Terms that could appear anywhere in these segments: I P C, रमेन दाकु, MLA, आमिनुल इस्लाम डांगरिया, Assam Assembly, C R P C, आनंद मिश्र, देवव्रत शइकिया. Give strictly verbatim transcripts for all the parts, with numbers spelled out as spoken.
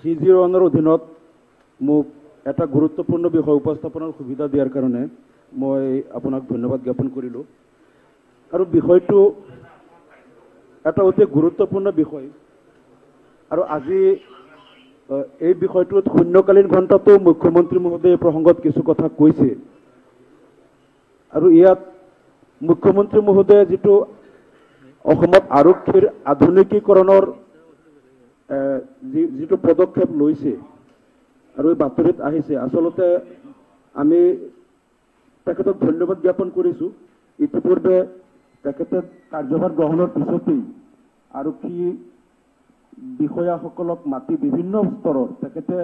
Three zero ओवानर अधीन mock एटा गुरुत्वपूर्ण विषय उपस्थापनार सुविधा दियार कारणे मैं आपनाक धन्यवाद ज्ञापन करिलो। आरो विषयटो एटा अति गुरुत्वपूर्ण विषय और आजि এই বিষয়টোত শূন্যকালীন ঘণ্টাতো মুখ্যমন্ত্রী মহোদয়ে প্রসঙ্গত কিছু কথা কৈছে আৰু ইয়াত মুখ্যমন্ত্ৰী মহোদয়ে যেটো অসমত আৰক্ষীৰ আধুনিকীকৰণৰ যেটো পদক্ষেপ লৈছে আৰু এই বাতৰিত আহিছে আসলতে আমি তেখেতক ধন্যবাদ জ্ঞাপন কৰিছো। ইতিপূৰ্বে তেখেতে কাৰ্যভাৰ গ্ৰহণৰ পিছতেই আৰক্ষী বিষয়াসকলক মাতি বিভিন্ন স্তৰৰ তেখেতে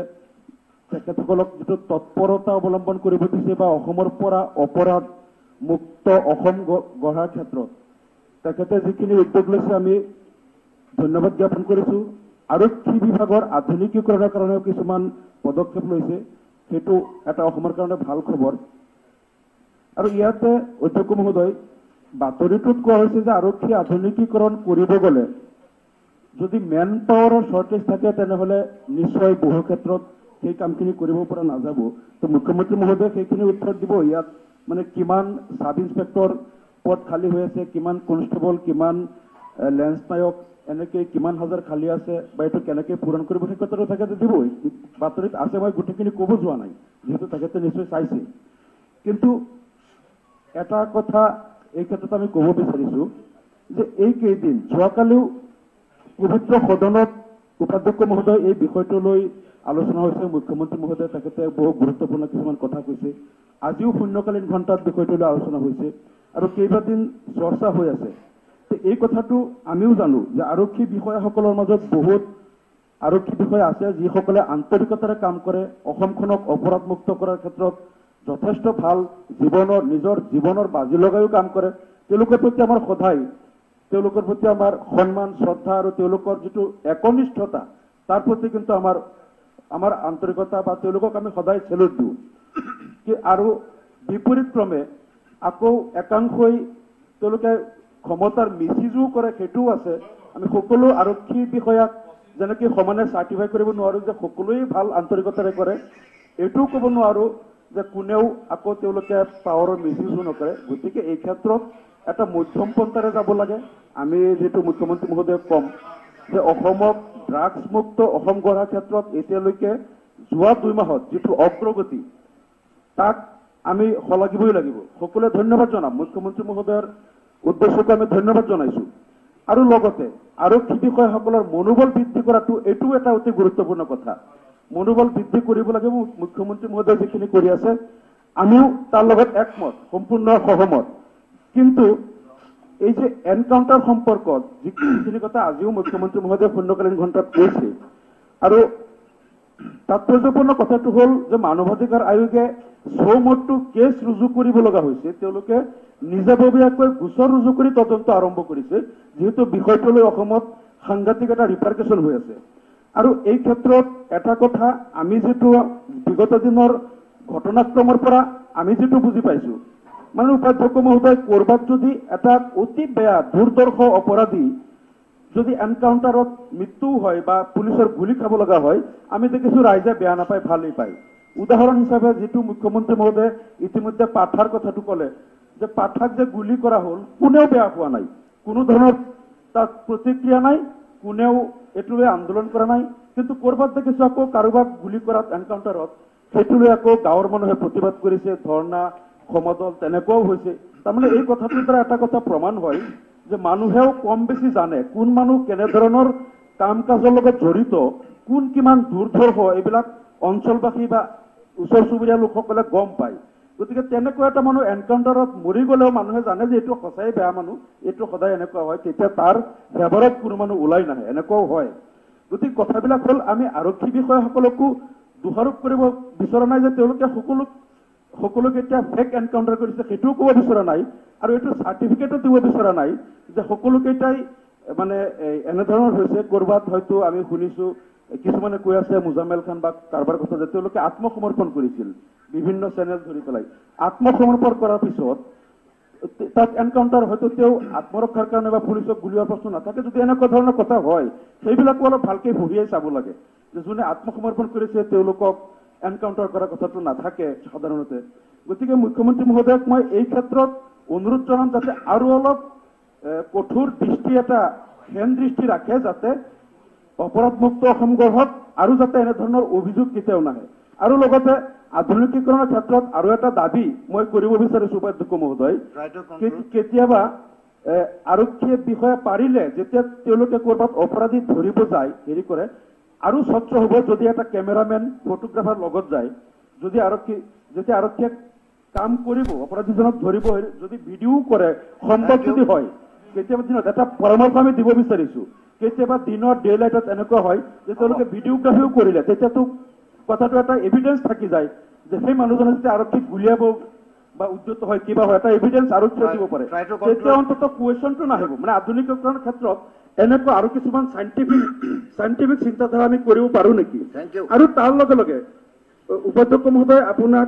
তেখেতসকলক যেটো তৎপৰতা অৱলম্বন কৰিব দিছে বা অসমৰ পৰা অপৰাধ মুক্ত অসম গঢ়াৰ ক্ষেত্ৰত তেখেতে যিখিনি উদ্যোগ লৈছে আমি ধন্যবাদ জ্ঞাপন কৰিছো। আৰক্ষী বিভাগৰ আধুনিকীকৰণৰ কাৰণে কিছুমান পদক্ষেপ লৈছে, সেইটো এটা অসমৰ কাৰণে ভাল খবৰ। আৰু ইয়াতে অধ্যক্ষ মহোদয় বাতৰিটোত কোৱা হৈছে যে আৰক্ষী আধুনিকীকৰণ কৰিব গ'লে যদি মেন পাৱাৰৰ শৰ্টেজ থাকে তেনেহলে নিশ্চয় বহু ক্ষেত্ৰত সেই কামখিনি কৰিব পৰা নাযাব। তো মুখ্যমন্ত্ৰী মহোদয় সেইখিনি উত্তৰ দিব ইয়াত মানে কিমান সাব ইন্সপেক্টৰ পদ খালি হৈ আছে, কিমান কনস্টেবল, কিমান লেন্স নায়ক, এনেকৈ কিমান হাজার খালি আছে বা এইটো কেনেকৈ পূৰণ কৰিব সেই কথাটো তেখেতে দিব। বাতৰিত আছে, মই গোটেইখিনি ক'ব যোৱা নাই যিহেতু তেখেতে নিশ্চয় চাইছে। কিন্তু এটা কথা এই ক্ষেত্ৰত আমি ক'ব বিচাৰিছো যে এই কেইদিন যোৱাকালিও পবিত্ৰ সদনত উপাধ্যক্ষ মহোদয় এই বিষয়টো লৈ আলোচনা হৈছে। মুখ্যমন্ত্রী মহোদয় তেখেতে বহু গুরুত্বপূর্ণ কিছুমান কথা কৈছে। আজিও শূন্যকালীন ঘণ্টাত বিষয়টো লৈ আলোচনা হৈছে আৰু কেইবাদিন চৰ্চা হৈ আছে। এই কথাটো আমিও জানো যে আৰক্ষী বিষয়াসকলৰ মাজত বহুত আৰক্ষী বিষয়া আছে যিসকলে আন্তৰিকতাৰে কাম কৰে, অসমখনক অপৰাধমুক্ত কৰাৰ ক্ষেত্ৰত যথেষ্ট ভাল জীৱনৰ নিজৰ জীৱনৰ বাজি লগাইও কাম কৰে। তেওঁলোকৰ প্ৰতি আমাৰ সদায় তেওঁলোকৰ প্ৰতি আমাৰ সন্মান, শ্ৰদ্ধা আৰু তেওঁলোকৰ যেটো একনিষ্ঠতা তাৰ প্ৰতি কিন্তু আমাৰ আমাৰ আন্তৰিকতা বা তেওঁলোকক আমি সদায় চেলুট দিওঁ। কি আৰু বিপৰীত ক্ৰমে আকৌ একাংশই তেওঁলোকে ক্ষমতাৰ মিছিজও কৰে, সেইটোও আছে। আমি সকলো আৰক্ষী বিষয়াক যেনেকৈ সমানে চাৰ্টিফাই কৰিব নোৱাৰোঁ যে সকলোৱে ভাল আন্তৰিকতাৰে কৰে, এইটোও ক'ব নোৱাৰোঁ যে কোনেও আকৌ তেওঁলোকে পাৱাৰৰ মিছিজও নকৰে। গতিকে এই ক্ষেত্ৰত এটা মধ্যম পন্থাৰে যাব লাগে। আমি যেটো মুখ্যমন্ত্ৰী মহোদয় কম যে অসমক ড্ৰাগস মুক্ত অসম গঢ়াৰ ক্ষেত্ৰত এতিয়ালৈকে যোৱা দুই মাহত যেটো অগ্ৰগতি তাক আমি সলাগিবই লাগিব। সকলোৱে ধন্যবাদ জনাম মুখ্যমন্ত্ৰী মহোদয়ৰ উদ্দেশ্যক আমি ধন্যবাদ জনাইছো। আৰু লগতে আৰক্ষী বিষয়াসকলৰ মনোবল বৃদ্ধি কৰাটো এটো এটা অতি গুৰুত্বপূৰ্ণ কথা। মনোবল বৃদ্ধি কৰিব লাগিব। মুখ্যমন্ত্ৰী মহোদয় যিখিনি কৰি আছে আমিও তাৰ লগত একমত, সম্পূৰ্ণ সহমত। কিন্তু এই যে এনকাউন্টাৰ সম্পৰ্কত যিখিনি কথা আজিও মুখ্যমন্ত্ৰী মহোদয় শূন্যকালীন ঘণ্টাত কৈছে আৰু তাৎপৰ্যপূৰ্ণ কথাটো হ'ল যে মানৱাধিকাৰ আয়োগে ছমটটো কেছ ৰুজু কৰিব লগা হৈছে। তেওঁলোকে নিজাববীয়াকৈ গোচৰ ৰুজু কৰি তদন্ত আৰম্ভ কৰিছে যিহেতু বিষয়টো লৈ অসমত সাংঘাতিক এটা ৰিপাৰকেশন হৈ আছে। আৰু এই ক্ষেত্ৰত এটা কথা আমি যেটো বিগত দিনৰ ঘটনাক্ৰমৰ পৰা আমি যেটো বুজি পাইছো মানে উপাধ্যক্ষ মহোদয় কৰবাত যদি এটা অতি বেয়া দুৰ্দৰ্শ অপৰাধী যদি এনকাউন্টাৰত মৃত্যু হয় বা পুলিচৰ গুলি খাব লগা হয় আমি দেখিছো ৰাইজে বেয়া নাপায়, ভালেই পায়। উদাহৰণ হিচাপে যেটো মুখ্যমন্ত্ৰী মহোদয়ে ইতিমধ্যে পাঠাৰ কথাটো ক'লে যে পাঠাক যে গুলি কৰা হ'ল কোনেও বেয়া পোৱা নাই, কোনো ধৰণৰ তাত প্ৰতিক্ৰিয়া নাই, কোনেও এটোলৈ আন্দোলন কৰা নাই। কিন্তু কৰবাত দেখিছো আকৌ কাৰোবাক গুলি কৰাত এনকাউন্টাৰত সেইটোলৈ আকৌ গাঁৱৰ মানুহে প্ৰতিবাদ কৰিছে, ধৰ্ণা সমদল তেনেকুৱাও হৈছে। তাৰমানে এই কথাটোৰ পৰা এটা কথা প্ৰমাণ হয় যে মানুহেও কম বেছি জানে কোন মানুহ কেনেধৰণৰ কাম কাজৰ লগত জড়িত, কোন কিমান দুৰ্ধৰ্ষ, এইবিলাক অঞ্চলবাসী বা ওচৰ চুবুৰীয়া লোকসকলে গম পায়। গতিকে তেনেকুৱা এটা মানুহ এনকাউণ্টাৰত মৰি গ'লেও মানুহে জানে যে এইটো সঁচাই বেয়া মানুহ, এইটো সদায় এনেকুৱা হয়, তেতিয়া তাৰ ফেভাৰত কোনো মানুহ ওলাই নাহে, এনেকুৱাও হয়। গতিকে কথাবিলাক হ'ল আমি আৰক্ষী বিষয়াসকলকো দোষাৰোপ কৰিব বিচৰা নাই যে তেওঁলোকে সকলো সকলোকে এটা ফেক এনকাউন্টাৰ কৰিছে, সেইটোও ক'ব বিচৰা নাই আৰু এইটো চাৰ্টিফিকেটো দিব বিচৰা নাই যে সকলোকেইটাই মানে এনেধৰণৰ হৈছে। কৰবাত হয়তো আমি শুনিছো কিছুমানে কৈ আছে মুজামেল খান বা কাৰোবাৰ কথা যে তেওঁলোকে আত্মসমৰ্পণ কৰিছিল বিভিন্ন চেনেল ধৰি পেলাই। আত্মসমৰ্পণ কৰাৰ পিছত তাত এনকাউন্টাৰ হয়তো তেওঁ আত্মৰক্ষাৰ কাৰণে বা পুলিচক গুলিওৱাৰ প্ৰশ্ন নাথাকে। যদি এনেকুৱা ধৰণৰ কথা হয় সেইবিলাক অলপ ভালকৈ ভুগিয়াই চাব লাগে। जोने आत्मसमर्पण कर एनकाउंटर कर कथाटो नाथाके साधारणते गतिके मुख्यमंत्री महोदयक मैं एई क्षेत्रत अनुरोध जनाम जाते आरो अलप कठोर दृष्टि एटा हेन दृष्टि राखे जाते अपराधमुक्त असम गढ़त आरो जाते एने धৰণৰ অভিযোগ কেতিয়াও নাহে আৰু লগতে আধুনিকীকৰণৰ ক্ষেত্ৰত আৰু এটা দাবী মই কৰিব বিচাৰিছো উপাধ্যক্ষ মহোদয় কেতিয়াবা আৰক্ষী বিষয়া পাৰিলে যেতিয়া তেওঁলোকে কৰবাত অপৰাধী ধৰিব যায় হেৰি কৰে আৰু স্বচ্ছ হ'ব যদি এটা কেমেৰাম্যান ফটোগ্ৰাফাৰ লগত যায় যদি আৰক্ষী যেতিয়া আৰক্ষীয়ে কাম কৰিব অপৰাধীজনক ধৰিব যদি ভিডিও কৰে সম্ভৱ যদি হয় কেতিয়াবা দিনত এটা পৰামৰ্শ আমি দিব বিচাৰিছো কেতিয়াবা দিনৰ ডে লাইটত এনেকুৱা হয় যে তেওঁলোকে ভিডিওগ্ৰাফিও কৰিলে তেতিয়াতো कथाटो एटा एविडेंस थाकि जाय जे सेम अनुजन जे आरक्षी गुलियाब बा उद्यत होय किबा होय एटा एविडेंस आरक्षी दिबो पारे एते अंतत क्वेश्चन तो ना हेबो माने आधुनिककरण क्षेत्र एनेको आरो किछुमान साइंटिफिक साइंटिफिक चिंताधारा आमी करिबो पारो नेकि थैंक यू आरो तार लगे लगे उपाध्यक्ष महोदय आपनाक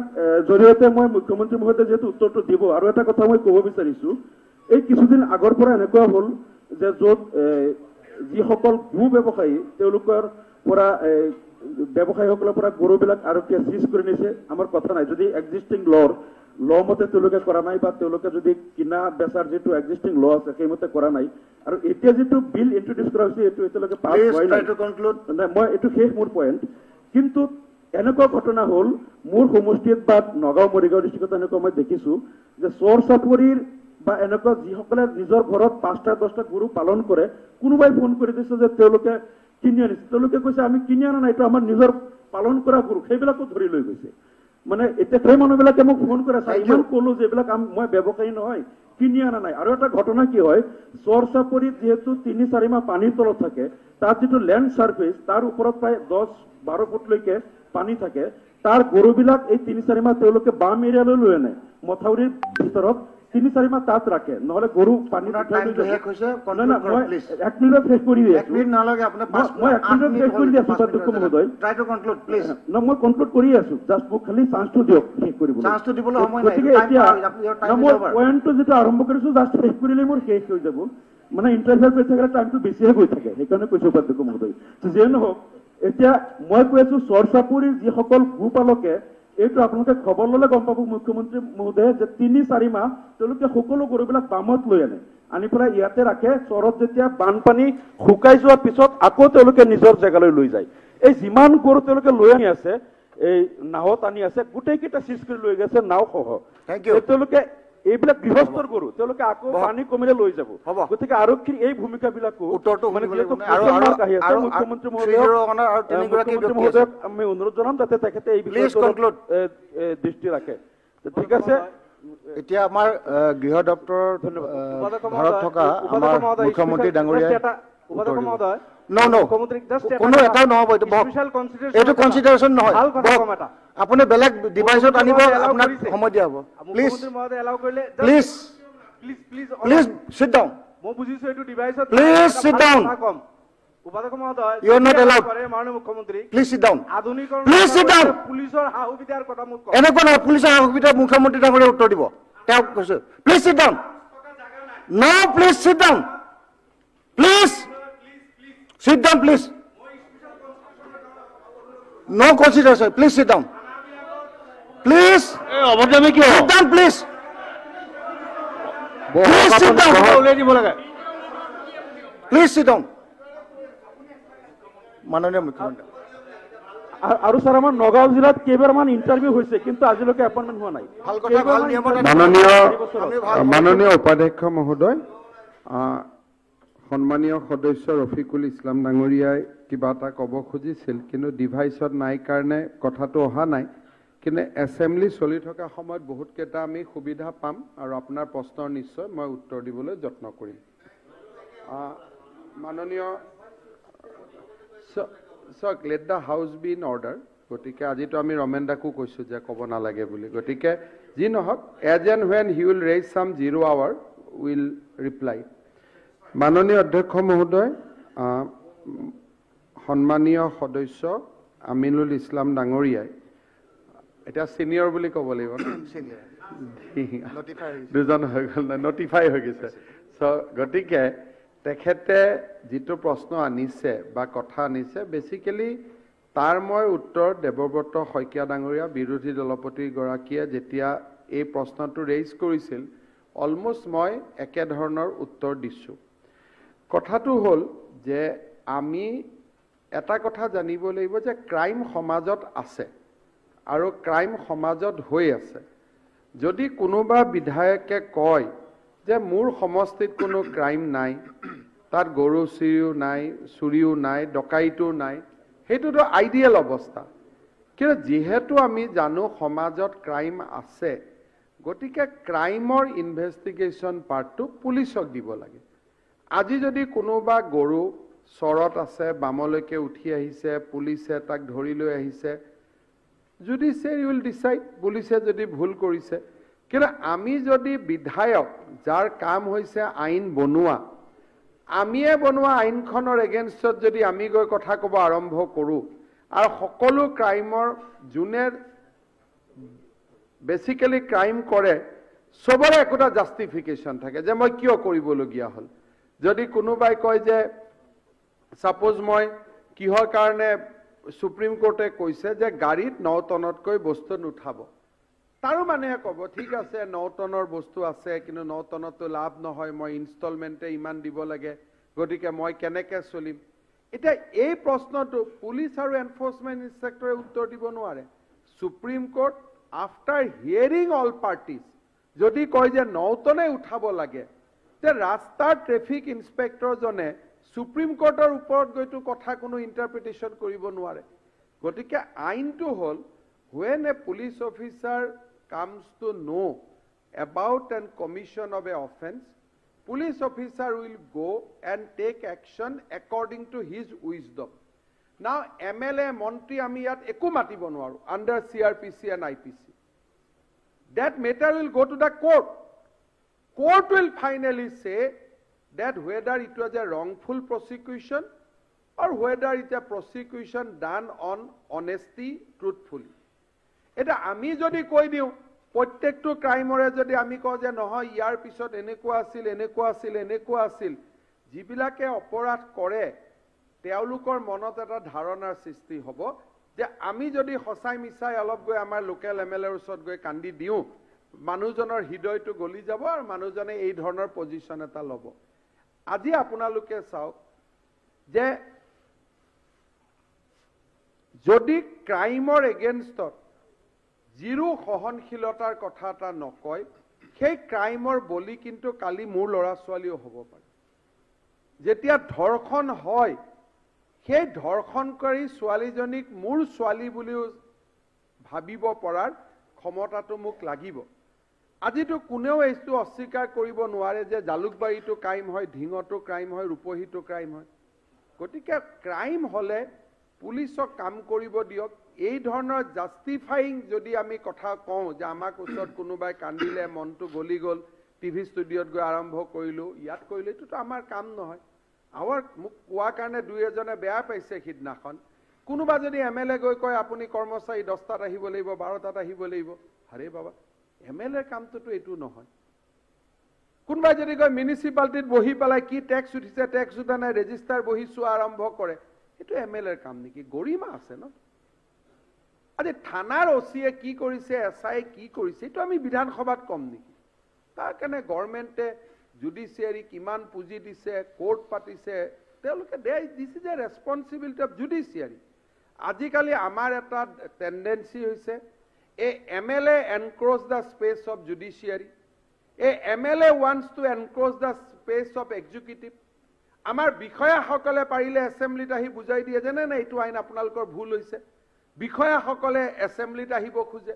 जरियते মই मुख्यमंत्री महोदय जेतु उत्तरটো दिबो आरो एटा কথা মই কব বিচাৰিছো এই কিছুদিন আগৰ পৰা এনেকুৱা হল যে যত যি সকল ভূ ব্যৱসায়ী তেওঁলোকৰ পৰা व्यवसाय गरुबिलक आरक्षी सीज कर कथा ना जो एक्जिस्टिंग लर ल मते करा ना क्या बेचार जी एक्जिस्टिंग ल आते करा ना और इतना जी बिल इंट्रोड्यूस कर शेष मोर पॉइंट किन्तु एनेका घटना हल मोर समष्टित नगाँव मरिगाँव डिस्ट्रिक्ट मैं देखी चोर चापरिर एनेका जिसके निजर घर पाँचटा दसटा गरु पालन करे कोनोबाई फोन कर दिसे निजर पालन करा माने मानुबिले मोक फोन करे कलो मैं व्यवसायी नहय किनि आना नाई और एटा घटना कि हय चोरचापरि जेहेतु तीन चारि माह पानी तलत थाके तार जेतु लैंड सार्फेस तार उपरत प्राय दस बारो फुट लैके पानी थाके तार गरुबिलक ए तीन चारि माह तेलोके बाम एरियालै लय आने मथाउरिर भितरत तीन चारि माह तात राखे नहले गरु पानी टाइम तो एक होइसे कंट्रोल कर प्लीज एक मिनिट शेष करि दे एक मिनिट ना लगे आपने पास मैं एक मिनिट शेष करि दे सुपरदक्ष महोदय ट्राई टू कंक्लूड प्लीज न मैं कंक्लूड करि आसु जस्ट बुक खाली चांस टू दियो शेष करिबो चांस टू दिबो समय নাই टाइम ओवर मैं पॉइंट टू जेटा आरंभ करिसु जस्ट शेष करिले मोर शेष হৈ যাব মানে ইন্টারভিউ পেছ থাকে টাইম টু বেছি হৈ থাকে সেইকাৰণে কৈছো সুপৰদক্ষ মহোদয় যেন হোক এতিয়া মই কৈছো চৰচাপুৰি যি সকল ভূপালকে ये अपने खबर लगे गम पा मुख्यमंत्री महोदय तीन चारि माह सको गरुबिल बामत लै आने आनी पे इते राखे चरत जैसे बानपानी शुकाई जो पीछत आक निजर जेगाल लै जाए जिमान गरु लै आनी आसे नावत आनी आसे गोटे क्या सीज कर लै गए नावसह गृहस्थर गरु पानी कमिले लै जाब गति के भूमिका मुख्यमंत्री महोदय अनुरोध दृष्टि राखे ठीक है गृह दफ्तर मुख्यमंत्री डांगरिया मुख्यमंत्री डांगरिया उत्तर दिबो please sit down no please sit down please Sit down, please. No consideration. Please sit down. Please. Sit down, please. Please sit down. Please sit down. माननीय मुख्यमंत्री आरो सर आम नगाँव जिला केबारमान इंटरव्यू होइसे किंतु आजिलके अपॉइंटमेंट हुआ नाई माननीय माननीय उपाध्यक्ष महोदय सम्मानीय सदस्य रफिकुल इस्लाम डांगरियाय किबा ता कब खुजिसिल किन्तु डिभाइसत नाई कारणे कथाटो अहा नाई किन्तु एसेम्बली चलि थका समयत बहुत केटा आमी सुविधा पाम आरु आपनार प्रश्न निश्चय मैं उत्तर दिबोले यत्न करिम माननीय सक let the house be in order गतिके आजि तो आमी रमेन दाकु কৈছো যে কব না লাগে বুলি গতিকে যি নহক as and when he will raise some zero' hour will reply माननीय अध्यक्ष महोदय सम्मानीय सदस्य आमिनुल इस्लाम डांगरिया एटा सिनियर बुली कब लगे नटिफाई हो गए सो गति जी प्रश्न आनिसे बा कथा आनिसे बेसिकली तार मैं उत्तर देवव्रत शइकिया डांगरिया विरोधी दलपतिगराकिया प्रश्न तो रेज कर अलमोस्ट मैं एके धৰণৰ उत्तर दिछु। कथाटो हल जे आमी एटा कथा जानिब लगिब जे क्राइम समाजत आसे आरो क्राइम समाजत होय आसे। जदि कोनोबा विधायके कय जे मोर समस्थित कोनो क्राइम नाई, तार गरु चुरिओ नाई, चुरिओ नाई, डकाइतो नाई, हेतु तो आइडियल अवस्था। किन्तु जिहेतु आमी जानो समाजत क्राइम आसे, गतिके क्राइमर इन्भेस्टिगेशन पार्ट पुलिसक दिब लागे। आजि जदि कोनोबा गरु चरत आसे, बामलैके उठि आहिसे, पुलिसे ताक धरि লৈ आहिसे, जुडिशियरी विल डिसाइड पुलिसे जदि भूल करिसे। किन्तु आमी जदि विधायक जार काम होइसे आइन बनोवा, आमिए बनवा आईनखनर एगेन्स्टत जदि आमी गई कथा कब आरम्भ करूँ और सकलो क्राइमर जोने बेसिकली क्राइम करे सबरे एकोटा जास्टिफिकेशन थाके जे मैं किय करिबलगिया हल। जदि कोनोबाई कय जे सपोज मैं किहर कारणे सुप्रीम कोर्टे कइसे जे गाड़ीत नौ टनतकै बस्तु नुठाब, तारो मानुहे कब ठीक आसे नौ टनर बस्तु आसे किन्तु नौ टनतो लाभ नहय, मैं इन्स्टलमेन्टे इमान दिब लागे, गतिके मैं केनेके चलिम। एटा एई प्रश्नटो पुलिस आरो एनफोर्समेन्ट इन्स्पेक्टरे उत्तर दिब नोवारे। Supreme court after hearing all parties जदि कय जे नौ टने उठाब लागे, ते रास्तार ट्रेफिक इन्स्पेक्टरजने सुप्रीम कोर्टर उपरत गयतो कथा कोनो इन्टारप्रिटेशन करिब नोवारे। गतिके आइनटो हल when a police officer comes to know about and commission of a offense, police officer will go and take action according to his wisdom. Now M L A montri ami yat eku matibo nwaro under C R P C and I P C. That matter will go to the court. Court will finally say that whether it was a wrongful prosecution or whether it's a prosecution done on honesty, truthfully. एटा आमी जदि कय दिउ प्रत्येकटो क्राइमरे जदि आमी कय जे নহয় ইয়াৰ পিছত এনেকুৱা আছিল এনেকুৱা আছিল এনেকুৱা আছিল, যিবিলাকে অপৰাধ কৰে তেওলোকৰ মনত এটা ধাৰণাৰ সৃষ্টি হ'ব যে আমি যদি হসাই মিছাই অলপ গৈ আমাৰ লোকেল এমএলএৰ ওচৰত গৈ কান্দি দিও, মানুহজনৰ হৃদয়টো গলি যাব আৰু মানুহজনে এই ধৰণৰ পজিশন এটা ল'ব। আজি আপোনালোকে চাওক যে যদি ক্ৰাইমৰ এগেইনষ্টত जीरो सहनशीलतार कथा एटा नकय, सेई क्राइमर बलि किन्तु काली मोर लरा छवालिओ हब पारे। जेतिया धर्षण हय, सेई धर्षणकारी छवालिजनिक मोर छवाली बुलिओ भाबिब परार क्षमताटो मोक लागिब। आजितो कोनेओ एइटो अस्वीकार करिब नोवारे जे जालुकबारीतो क्राइम हय, ढिङतो क्राइम हय, रूपहीतो क्राइम हय। गतिके क्राइम हले पुलिसक काम करिब दियक। এই ধৰণৰ জাস্টিফাইং যদি আমি কথা কওঁ যে আমাক ওচৰত কোনোবাই কান্দিলে মনটো গলি গল, টিভি ষ্টুডিঅত গৈ আৰম্ভ কৰিলো, ইয়াত কৰিলে, এইটো তো আমাৰ কাম নহয়। আমাৰ মোক কোৱা কাৰণে দুই এজনে বেয়া পাইছে সিদিনাখন। কোনোবা যদি এমএলএ গৈ কয় আপুনি কৰ্মচাৰী দহটাত আহিব লাগিব, বাৰটাত আহিব লাগিব, আৰে বাবা এমএলএৰ কামটোতো এইটো নহয়। কোনোবাই যদি কয় মিউনিচিপালিটিত বহি পেলাই কি টেক্স উঠিছে, টেক্স উঠা নাই, ৰেজিষ্টাৰ বহি চোৱা আৰম্ভ কৰে, এইটো এমএলএৰ কাম নেকি? গৰিমা আছে ন? अरे थानार ओसिए की करिसे, एसआई की करिसे, तो आमी विधानसभात कम नेकि? तार कारणे गवर्नमेंटे जुडिशियरी किमान पुंजी दिसे, कोर्ट पातिसे, तेलुके this is a responsibility of judiciary. आजिकाली आमार एटा टेंडेंसी होइसे a MLA encroach the space of judiciary, a MLA wants to encroach the space of executive. आमार विषयाসকলে পাৰিলে এছেম্বলিত আহি বুজাই দিয়ে যে নাই এইটো আইন আপোনালোকৰ ভুল হৈছে, বিষয়াসকলে এছেম্বলিত আহিব খোজে।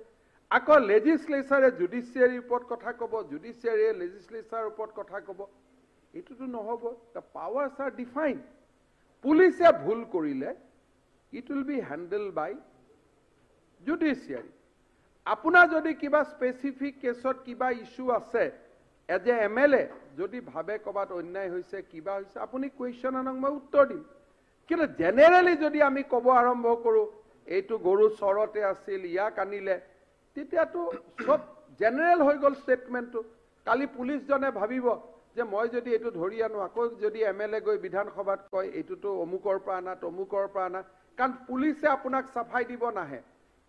আকৌ লেজিসলেচাৰে জুডিচিয়াৰীৰ ওপৰত কথা ক'ব, জুডিচিয়াৰীয়ে লেজিসলেচাৰৰ ওপৰত কথা ক'ব, এইটোতো নহ'ব। The powers are defined. পুলিচে ভুল কৰিলে it will be handled by judiciary. আপোনাৰ যদি কিবা স্পেচিফিক কেছত কিবা ইস্যু আছে, as a M L A যদি ভাবে ক'বাত অন্যায় হৈছে, কিবা হৈছে, আপুনি কুৱেশ্যন আনক, মই উত্তৰ দিম। কিন্তু জেনেৰেলি যদি আমি ক'ব আৰম্ভ কৰোঁ এইটো গৰু চৰতে আছিল, ইয়াক আনিলে, তেতিয়াতো সব জেনেৰেল হৈ গ'ল ষ্টেটমেণ্টটো। কালি পুলিচজনে ভাবিব যে মই যদি এইটো ধৰি আনো, আকৌ যদি এম এল এ গৈ বিধানসভাত কয় এইটোতো অমুকৰ পৰা আনা, তমুকৰ পৰা আনা, कारण पुलिस आपनाक सफाई दिब नाहे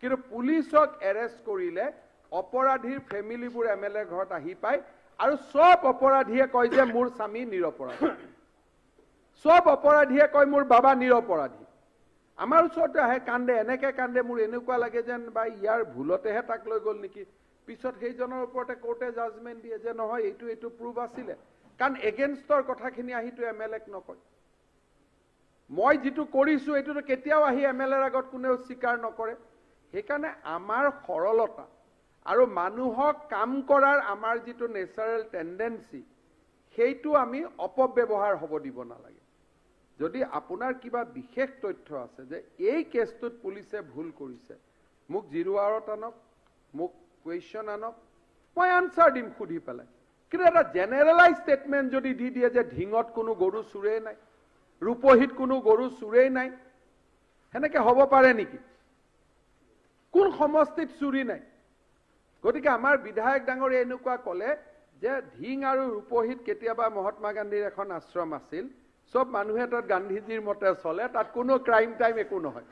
किन्तु पुलिसक एरेस्ट करिले अपराधीर फेमिलिबुर एम एल ए घरत आहि पाय आरु सब अपराधीए कय जे मोर स्वामी निरपराधी सब अपराधीए कय मोर बाबा निरपराधी आमार ओसरते आहे कांदे एनेके कांदे मोर एनेकुवा लागे जेन बाय यार भूलतेहे ताक लय गल नेकि पिछत सेइजনৰ ওপৰতে কোৰ্টে জাজমেন্ট দিয়ে যে নহয় এইটো এইটো প্ৰুভ আছিলে কাৰণ এগেইনষ্টৰ কথাখিনি আহিটো এম এল এক নকয় মই যেটো কৰিছো এইটো তো কেতিয়াও আহি এম এল এৰ আগত কোনেও স্বীকাৰ নকৰে সেইকাৰণে আমাৰ সৰলতা আৰু মানুহক কাম কৰাৰ আমাৰ যেটো নেচাৰেল টেন্ডেন্সি সেইটো আমি অপব্যৱহাৰ হ'ব দিব নালাগে যদি আপোনাৰ কিবা বিশেষ তথ্য আছে যে এই কেছটোত পুলিশে ভুল কৰিছে মোক জিৰুৱাৰত আনক মোক क्वेश्चन आनक मैं आन्सार दिम खुदी पेल क्या जेनेरलाइज स्टेटमेंट जो दी दिए ढिंगत कोनो गरु चुरे ना रूपहित कोनो गरु चुरे ना हेनेके हब पारे नेकि कोन समस्थित चुरी ना गतिके आमार विधायक डांगरे एनुका कले जे ढिंग आरु रूपहित केतियाबा महात्मा गांधीर एखन आश्रम आसिल सब मानुहे तत गांधीजीर मते चले तत कोनो क्राइम टाइम एको नहय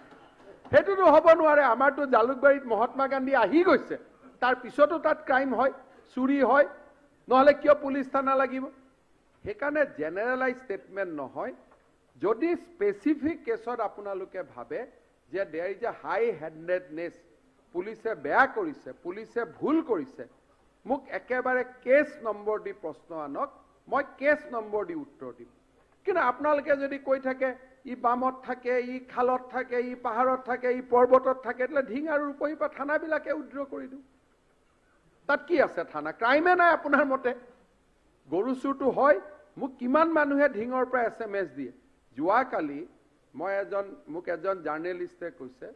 हेतु तो हब नोवारे आमार तो जालुकबारीत महात्मा गांधी आहि गइसे तार पिछतो तक क्राइम है चुरी है ना क्यों पुलिस थाना लगे हेकाने जेनेरलाइज स्टेटमेंट नहय जदि स्पेसिफिक केसत आपनालोके भावे जे there is a high handedness पुलिसे बेया करिसे पुलिसे भूल करिसे मुक एकेबारे केस नम्बर दी प्रश्न आनक मैं केस नम्बर दी उत्तर दिम किन्तु आपनालोके जदि কৈ থাকে इ बामत थाके इ खालत थाके इ पहाड़त थाके इ पर्वतत थाके एतले ढिंग आरु उपहिपा थानाबिलाके उद्र करि दिउ तत कि आसे थाना क्राइमे ना आपनार मते गरु चुरटो हय मुक किमान मानुहे ढिंगर पर एसएमएस दिए जुआ काली मैं एजन मुक एजन जार्नेलिस्टे कइसे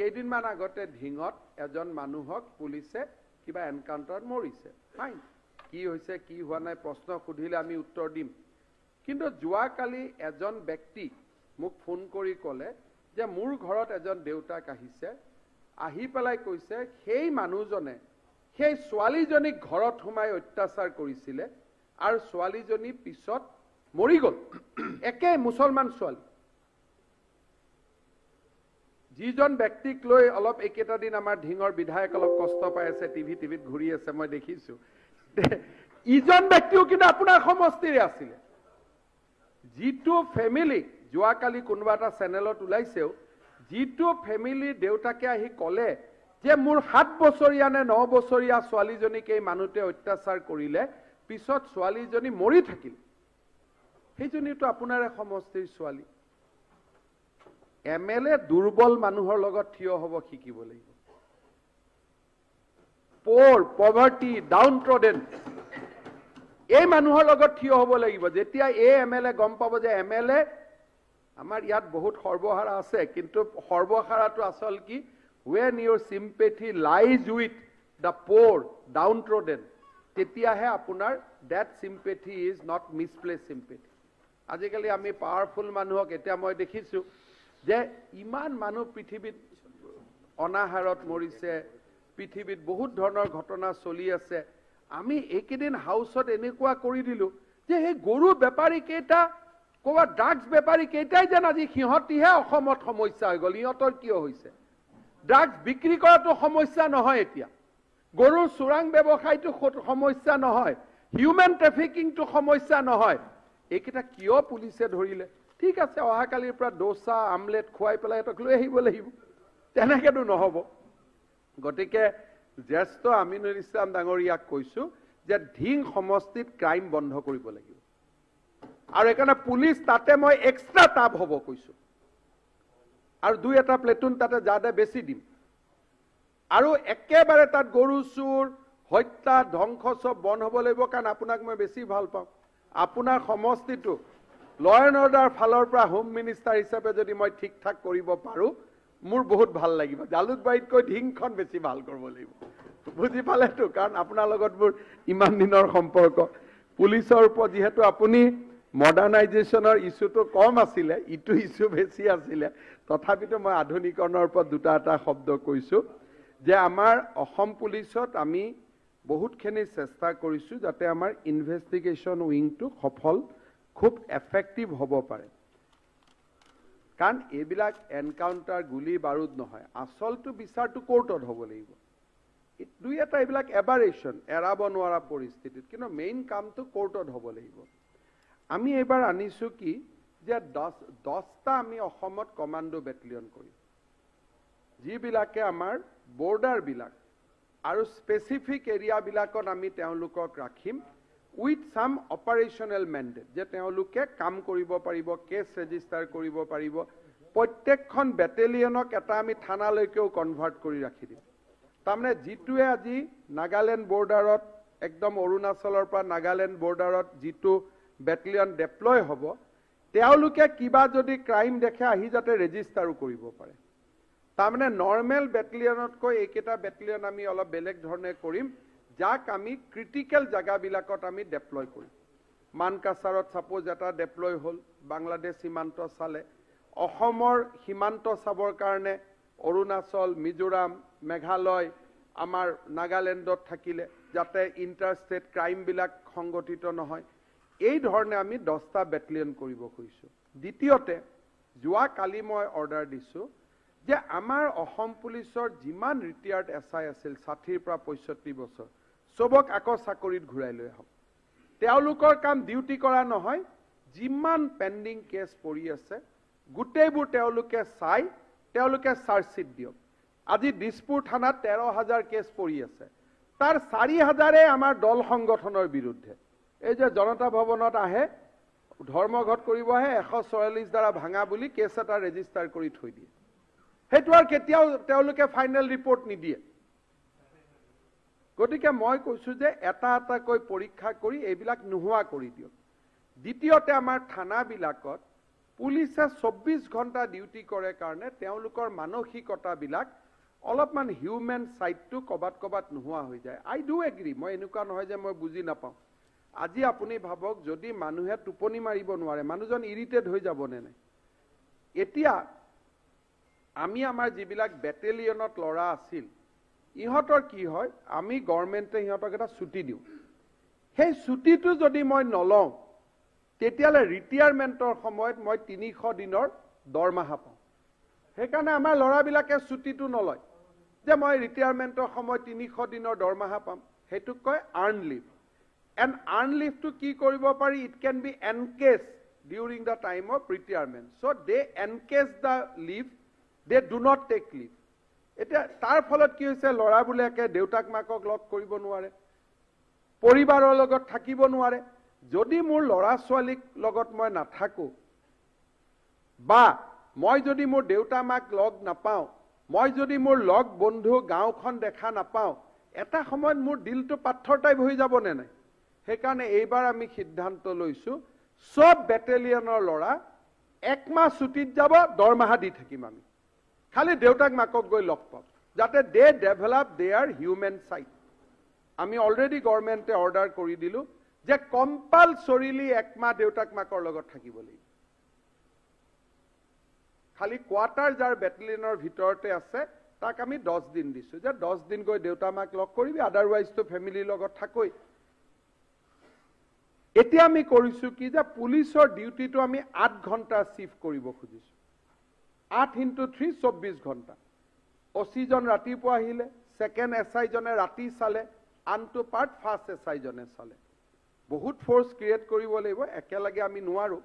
केइदिनमान आगते ढिंगत एजन मानुहक पुलिसे किबा एनकाउन्टार मरिसे फाइन कि होइसे कि हुआ नाइ प्रश्न सुधिले आमी उत्तर दिम किन्तु जुआ काली एजन व्यक्ति मुक फोन करी कले जे मोर घरत एजन देउताक आहिसे आहि पेलाय कइसे हेइ मानुजने সেই ছোৱালীজনী ঘৰত হুমাই অত্যাচাৰ কৰিছিল আৰু ছোৱালীজনী পিছত মৰি গল একে মুছলমান ছোৱালী যিজন ব্যক্তিক লৈ অলপ একেটা দিন আমাৰ ঢিঙৰ বিধায়ক অলপ কষ্ট পাই আছে টিভি টিভিত ঘূৰি আছে মই দেখিছো ইজন ব্যক্তিও কিন্তু আপোনাৰ সমষ্টিৰে আছিল যিটো ফ্যামিলি জুৱাকালি কোনোবা এটা চেনেলত উলাইছেও যিটো ফ্যামিলি দেউতাকে আহি কলে जे मोर सात बछरिया ने नौ बछरिया छालीजनीक मानुटे अत्याचार करिले पिছত छालीजनी मरी थाकिल हेजनी तो आपुनारे समस्थिर छाली एम एल ए दुर्बल मानुहर लगत ठिय हब शिकिब लागिब पोर पभार्टी डाउन ट्रडेन ए मानुहर लगत ठिय हब लागिब जेतिया A M L A gum pav J M L A आमार यात बहुत सर्वहारा आछे किन्तु सर्वहाराटो आसल कि When your sympathy lies with the poor, downtrodden, tetiahe apunar that sympathy is not misplaced sympathy. Ajikali ami powerful manuhok etia moi dekhisu je iman manu prithibit onaharot morise prithibit bahut dhoroner ghotona choli ase ami ekedin houseot enekua kori dilu je he goru bepari keita koba drugs bepari keitai je aji khihatihe okhomot samossa hoi gol iotor kiyo hoise drugs बिक्री करातो समस्या नहय एतिया गरुर चुरांग व्यवसायतो समस्या नहय human ट्रैफिकिंगतो समस्या नहय एकिटा कियो पुलिसे धरिले ठीक आछे अहाकालिर पुरा डोसा आमलेट खुवाई पेलाय तक लय आहिब लागिब तेनाकेतो नहब गतिके ज्येष्ठ आमिनुल इस्लाम डांगरियाक কৈছো जे ढिंग समस्थित क्राइम बन्ध करिब लागिब आरु एकाना पुलिस ताते मैं एक्स्ट्रा ताब हब কৈছো और दुई एटा प्लेटून ताते ज्यादा बेसि दिम और एकेबारे तार गरु चुर हत्या ध्वंस सब बन हब लगिब कारण आपनाक मैं बेसि भाल पाओ आपनार समष्टिटो ल एन्ड अर्डार फालर परा होम मिनिस्टार हिसाबे जदि मैं ठीक ठाक करिब पारो मोर बहुत भाल लागिब जालुकबारीतकै ढिंगखन बेसि भाल करब लगिब बुझि पालेतो कारण आपनार लगत मोर इमान दिनर सम्पर्क पुलिसर उपर जिहेतु आपुनि मडार्नाइजेशनर इस्यूटो कम आছিলে इटु इस्यू बेसि आছিলে तथापि तो मैं आधुनिकरण ऊपर दुटा एटा शब्द কৈছো जे आमार असम पुलिसत आमी बहुतखिनि चेष्टा কৰিছো जाते आमार इन्वेस्टिगेशन उइंगटो सफल खूब एफेक्टिव हब पारे कारण এইবিলাক এনকাউন্টার গুলি বারুদ নহয় আসলটো বিচাৰটো কোৰ্টত হ'ব লাগিব দুই এটা এইবিলাক এবাৰেশন এৰাব নোৱাৰা পৰিস্থিতিত কিন্তু মেইন কামটো কোৰ্টত হ'ব লাগিব আমি এবাৰ আনিছো কি যে দহটা আমি অসমত কমান্ডো বেটেলিয়ন কৰি যিবিলাকে আমাৰ বৰ্ডাৰ বিলাক আৰু স্পেসিফিক এৰিয়া বিলাকত আমি তেওঁলোকক ৰাখিম with some operational mandate je teoluke kam koribo paribo case register koribo paribo prottekkhon battalion ok eta ami thana lekeu convert kori rakhi dim tamne jitu e aji nagaland border ot ekdom arunacholor pra nagaland border ot jitu battalion deploy hobo teoluke kiba jodi crime dekhe ahi jate register koribo pare tamne normal battalion ot ko eketa battalion ami ola belek dhorne korim जाक आमी critical जगह बिलाकत आमी deploy करी मानकासारत suppose एटा deploy हल बांग्लादेश सीमांत साले अहोमर सीमांत साबर कारणे अरुणाचल मिजोराम मेघालय आमार नागालैंडत थाकिले जाते इंटरस्टेट क्राइम बिलाक संगठित नहय एई धरणे आमी दसटा बेटेलियन करिब कइसु द्वितीयते जुवा काली मय अर्डार दिसु जे आमार अहोम पुलिसर जिमान रिटायर्ड एसआई आसिल षाठिर प्रा पयसठि बछर सबक आको साकरित घुराइ লৈ आउ তেওলোকৰ কাম ডিউটি কৰা নহয় জিমান পেন্ডিং কেস পৰি আছে গুটেইবোৰ তেওলোকে চাই তেওলোকে সাৰ্চিট দিও আজি দিছপুৰ থানা তেৰ হাজাৰ কেস পৰি আছে তাৰ চাৰি হাজাৰ এ আমাৰ দল সংগঠনৰ বিৰুদ্ধে এই যে জনতা ভৱনত আহে ধৰ্মঘট কৰিব আহে এশ চৌৰাল্লিছ দ্বাৰা ভাঙা বুলি কেস এটা ৰেজিষ্টাৰ কৰি থৈ দিয়ে হেটৱাৰ কেতিয়াও তেওলোকে ফাইনাল ৰিপৰ্ট নিদিয়ে গতিকে মই কৈছো যে এটা এটা কৈ পৰীক্ষা কৰি এইবিলাক নুহুৱা কৰি দিও দ্বিতীয়তে আমাৰ থানা বিলাকত পুলিছে চৌব্বিছ ঘণ্টা ডিউটি কৰে কাৰণে তেওলোকৰ মানসিকতা বিলাক অলপমান হিউম্যান সাইডটো কবাত কবাত নুহুৱা হৈ যায় আই ডু এগ্ৰি মই এনেকুৱা নহয় যে মই বুজি নাপাও আজি আপুনি ভাবক যদি মানুহে টোপনি মাৰিব নোৱাৰে মানুহজন ইৰিটেট হৈ যাব নে নাই এতিয়া আমি আমাৰ যিবিলাক বেটেলিয়নত লৰা আছিল ইহতৰ কি হয় আমি গৱৰ্ণমেণ্টে ইহতক এটা ছুটি দিও সেই ছুটিটো যদি মই নলওঁ তেতিয়ালে ৰিটায়াৰমেন্টৰ সময়ত মই তিনিশ দিনৰ দৰমহা পাওঁ হেকাৰণে আমাৰ লৰাবিলাকে ছুটিটো নলয় যে মই ৰিটায়াৰমেন্টৰ সময়ত তিনিশ দিনৰ দৰমহা পাম হেতু কয় আৰ্ন লিভ এণ্ড আৰ্ন লিভটো কি কৰিব পাৰি it can be encash during the time of retirement so they encash the leave They do not take leave. এটা তার ফলত কি হইছে লড়া বুলিয়াকে দেউতাক মাকক লগ কৰিব নোৱাৰে পৰিবাৰৰ লগত থাকিব নোৱাৰে যদি মোৰ লড়া ছোৱালীক লগত মই নাথাকো বা মই যদি মোৰ দেউতা মাক লগ নাপাও মই যদি মোৰ লগ বন্ধু গাঁওখন দেখা নাপাও এটা সময়ত মোৰ দিলটো পাথৰ টাইপ হৈ যাব নে নাই সেই কাৰণে এইবাৰ আমি সিদ্ধান্ত লৈছো সব বেটেলিয়নৰ লড়া এক মাহ ছুটিত যাব দৰমহা দি থাকিম আমি खाली देउताक माকক गई लग पा जाते they develop their human side आमी अलरेडी गवर्नमेंटे अर्डार कर दिलू जे कम्पालसरिली एक माह देउताक माकर लगत थाकिब लागि खाली क्वार्टर जार बेटेलियनर भितरते आसे ताक आमी दस दिन दिसु जे दस दिन गई देउता माक लग करिबि अदरवाइज तो फैमिली लगत थाकय एति आमी करिसु कि जे पुलिसर डिउटी तो आमी आठ घंटा शिफ्ट करिब खुजिसु आठ इंटू थ्री चौबीस घंटा असीजन रातिपुआ आहिले सेकेंड एसआईजने राति साले आनटू पार्ट फार्स्ट एसआईजने साले बहुत फोर्स क्रिएट करिब লাগিব एकेलगे आमी नुवारो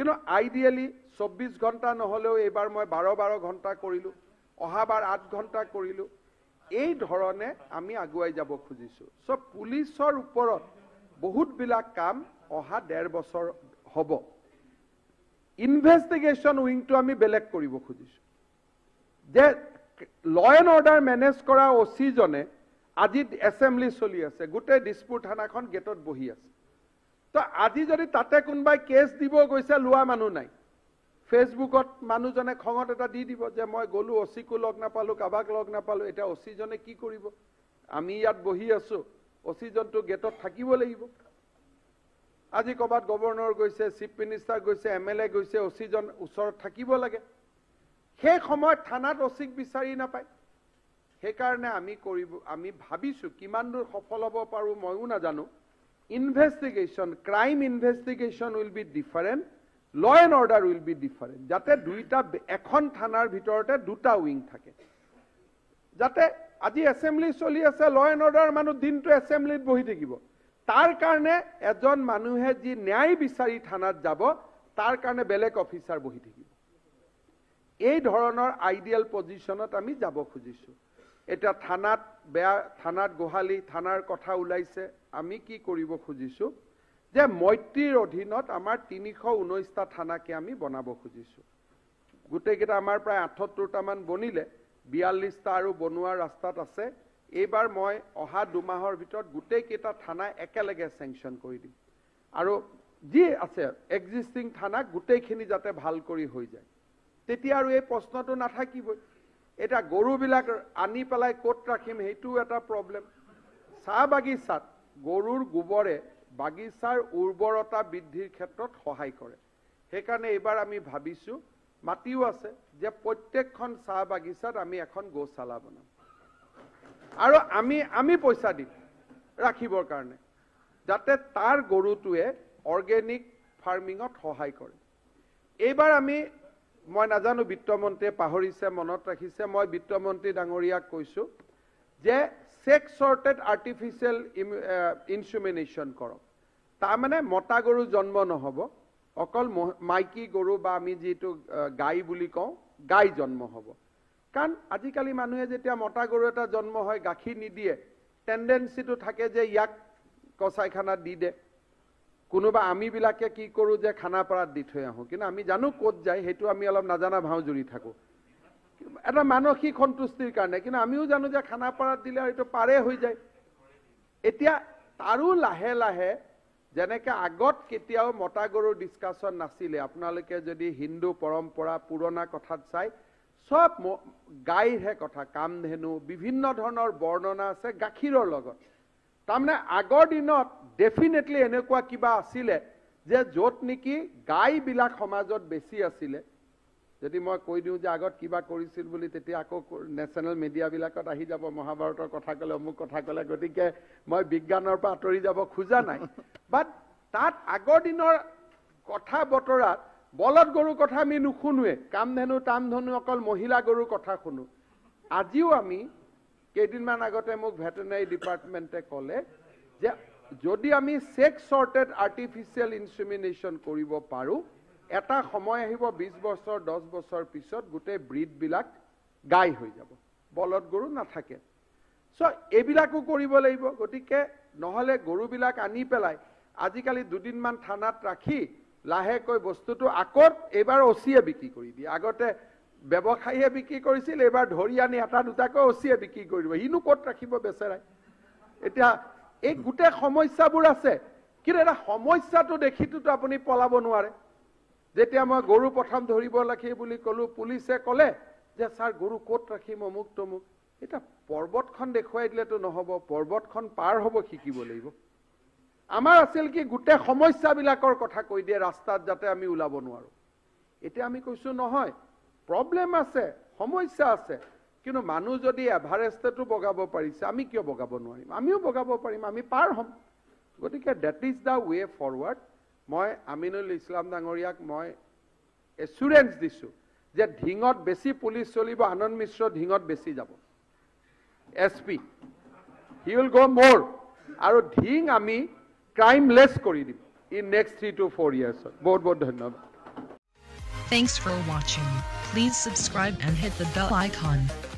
किन्तु आइडियली चौबीस घंटा नहलेओ एबार मैं बारह बारह घंटा करिलु अहाबार आठ घंटा करिलु एई धरणे आमी आगुवाई जाब खुजिसु सो पुलिसर उपरत बहुत बिला काम अहा डेढ़ बछर हब इन्वेस्टिगेशन विंग तो आमी बेलेग करिब खुजिसु जे ल एन्ड अर्डार मेनेज करा ओसी जने आजि एसेम्बली चलि आछे गुटे दिसपुर थानाखन गेटत बहि आछे तो आजि जदि ताते कोनबाय केस दिब गइसे लुवा मानु नाइ फेसबुकत मानुजने खंगत एटा दि दिब जे मैं गलु ओसी को लग नापालु काबाक लग नापालु एटा ओसी जने की करिब आमी यात बहि आछु ओसी जन तो गेटत थाकिब लागिब আজি কবাত গভর্নর গৈছে চিফ মিনিস্টার গৈছে এমএলএ গৈছে অসিজন উছৰত থাকিব লাগে সেই সময় থানাত অসিক বিচাৰি নাপায় সেই কাৰণে আমি কৰিব আমি ভাবিছো কিমান দূৰ সফল হ'ব পাৰো মইও না জানো investigation crime investigation will be different law and order will be different. Jate duita ekhon thanar bhitorte duta wing thake. Jate aji assembly choli ase law and order manu din to assembly bohi thakibo. Tar karone ejon manuhe ji nyay bisari thanat jabo tar karone belek officer bohi thakibo. Ei dhoroner ideal positionot ami jabo khujisu. Eta thanat beya thanat gohali thanar kotha ulaise ami ki koribo khujisu. जे मैत्रीर अधीनत आमार तीन सौ उन्नीस टा थानाके आमी बनाब खुजिसु गोटेकेटा आमार प्राय अठहत्तर टा मान बनिले बयाल्लिश टा आरो बनोवा रास्तात आछे एबार मैं अहा दुमाहर भितर गोटेकेटा थाना एकेलगे सेंक्शन करि दिम आरो जे आछे एक्जिस्टिंग थाना गोटेखिनि जाते भाल करि होइ जाय तेतिया आरो ए प्रश्नटो नाथाकिबो एटा गरु बिलाक आनि पेलाय कोट राखिम हेतु एटा प्रब्लेम सा बागिसात गरुर गोबरे बागिचार उर्वरता बृद्धिर क्षेत्रत सहाय करे हेकारणे एबार आमी भाबिसु माटिओ आछे जे प्रत्येकखन चाह बागिचात आमी एखन गोशाला बनाम आरो आमी आमी पैसा दिम राखिबर कारणे जाते तार गरुटुए अर्गेनिक फार्मिंगत सहाय करे एबार आमी मैं नाजानो वित्तमंत्री पाहरिसे मनत राखिसे मैं वित्तमंत्री डांगरियाक कइसु जे सेक्स सॉर्टेड आर्टिफिशियल इन्सुमिनेशन करक तारमाने मता गरु जन्म नहब अकल माइकी गरु बा आमी जेतु गाई बुली कओ गाई जन्म हब कारण आजिकाली मानुहे जेतिया मता गरु एटा जन्म हय गाखी निदिए टेंडेंसी तो थाके जे याक कसाईखाना दि दे कोनोबा आमी बिलाके की करू जे खानापारा दि थय आहो किना आमी जानु कोत जाय हेतु आमी अलप नाजाना भाव जुरि थाको एटा मानसिक सन्तुष्टिर कारणे किन्तु आमिओ जानो जे खानापारा दिले हयतो पारे होइ जाय एतिया तारो लाहे लाहे जेनेके आगत केतियाओ मता गरुर डिस्काशन नासिले आपनालोके जदि हिंदू परम्परा पुराना कथा चाय सब गायरहे कथा कामधेनु विभिन्न धৰণৰ वर्णना আছে गाखिৰৰ লগত তাৰমানে আগৰ দিনত डेफिनेटली এনেকুৱা কিবা আছিলে যে য'ত নেকি গাই বিলাক সমাজত বেছি আছিলে যদি মই কই দিও যে আগত কিবা কৰিছিল বুলি তেতিয়া আকৌ নেচনেল মিডিয়া বিলাকত আহি যাব মহাভাৰতৰ কথা কলে অমুক কথা কলে গতিকে মই বিজ্ঞানৰ পৰা আঁতৰি যাব খোজা নাই বাট তাত আগৰ দিনৰ কথা বতৰা বলদ গৰু কথা আমি নুশুনুৱে কামধেনু তামধেনু অকল মহিলা গৰুৰ কথা শুনো আজিও আমি কেইদিনমান আগতে মোক ভেটেনাৰী ডিপাৰ্টমেণ্টে কলে যে যদি আমি সেক্স সৰ্টেড আৰ্টিফিশিয়াল ইনসেমিনেশ্যন কৰিব পাৰো এটা সময় আহিব বিশ বছৰ দহ বছৰ পিছত গুটে ব্ৰিড বিলাক গাই হৈ যাব বলদ গৰু নাথাকে সো এবিলাকো কৰিব লাগিব গতিকে নহলে গৰু বিলাক আনি পেলাই আজিকালি দুদিন মান থানাত ৰাখি লাহেকৈ বস্তুটো আকত এবাৰ ওচিয়ে বিক্ৰী কৰি দি আগতে ব্যৱসায়ীয়ে বিক্ৰী কৰিছিল এবাৰ ধৰি আনি এটা দুটাকৈ ওচিয়ে বিক্ৰী কৰিব ইনো কত ৰাখিব বেচৰাই এটা এই গুটে সমস্যাবোৰ আছে কি এটা সমস্যাটো দেখিতো আপুনি পলাব নোৱাৰে जेतिया मैं गरु प्रथम धरिब लागे बुली कलो पुलिसे कले जे सार गरु कोत राखिम अमुक तमुक एटा पर्वतखन देखुवाई दिले तो नहब पर्वतखन पार हब शिकिब लागिब आमार आसिल कि गुटे समस्याबिलाकर कथा কৈ দিয়ে रास्तात जाते आमी उलाब নোৱাৰো एटा आमी কৈছো নহয় प्रब्लेम আছে समस्या আছে কিন্তু মানুহ যদি এভাৰেষ্টটো বগাব পাৰিছে আমি কিয় বগাব নোৱাৰিম আমিও বগাব পাৰিম আমি পাৰ হম গতিকে that is the way forward मैं आमिनुल इस्लाम डांगरियाक मैं एश्योरेंस दिसु जे ढिंगत बेसी पुलिस चलिब आनंद मिश्र ढिंगत बेसी जाब S P he will go more आरो ढिंग आमी क्राइमलेस करि दिम in next three two four years बहुत बहुत धन्यवाद thanks for watching please subscribe and hit the bell icon